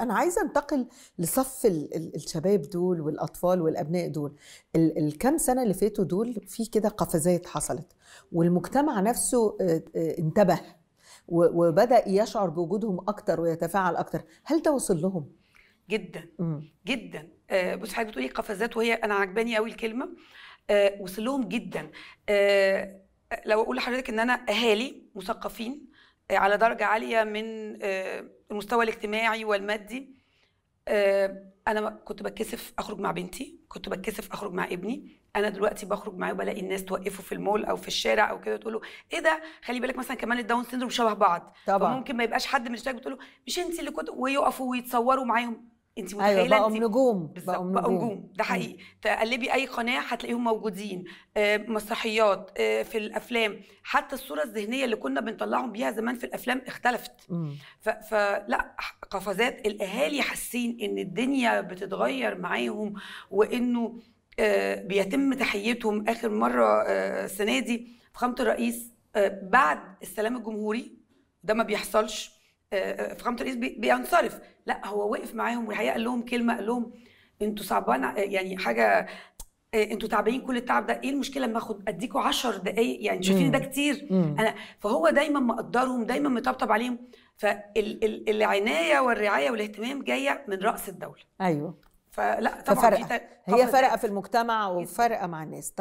أنا عايزة أنتقل لصف الشباب دول والأطفال والأبناء دول. الكام سنة اللي فاتوا دول في كده قفزات حصلت، والمجتمع نفسه انتبه وبدأ يشعر بوجودهم أكتر ويتفاعل أكتر. هل ده وصل لهم؟ جدا جدا. بصي حضرتك بتقولي قفزات، وهي أنا عجباني قوي الكلمة وصل لهم جدا. لو أقول لحضرتك إن أنا أهالي مثقفين على درجة عالية من المستوى الاجتماعي والمادي. أنا كنت بتكسف أخرج مع بنتي، كنت بتكسف أخرج مع ابني. أنا دلوقتي بخرج معاه وبلاقي الناس توقفه في المول أو في الشارع أو كده، تقول له إيه ده؟ خلي بالك مثلا كمان الداون سيندروم شبه بعض طبعا، فممكن ما يبقاش حد من الشباب بتقول له مش أنت اللي كنت، ويقفوا ويتصوروا معاهم. انت متخيله؟ ايوه بقوا نجوم، بقوا نجوم، ده حقيقي. تقلبي اي قناه هتلاقيهم موجودين، مسرحيات، في الافلام. حتى الصوره الذهنيه اللي كنا بنطلعهم بيها زمان في الافلام اختلفت. فلا قفزات. الاهالي حاسين ان الدنيا بتتغير معاهم، وانه بيتم تحيتهم. اخر مره السنه دي في خامه الرئيس بعد السلام الجمهوري، ده ما بيحصلش. فخامة الرئيس بينصرف، لا هو وقف معاهم، والحقيقه قال لهم كلمه، قال لهم انتوا صعبان، يعني حاجه، انتوا تعبانين كل التعب ده، ايه المشكله لما اخد اديكوا 10 دقائق، يعني شايفين ده كتير. انا فهو دايما مقدرهم، دايما مطبطب عليهم. فالعنايه والرعايه والاهتمام جايه من راس الدوله. ايوه. فلا طبعا هي فارقه في المجتمع وفارقه مع الناس.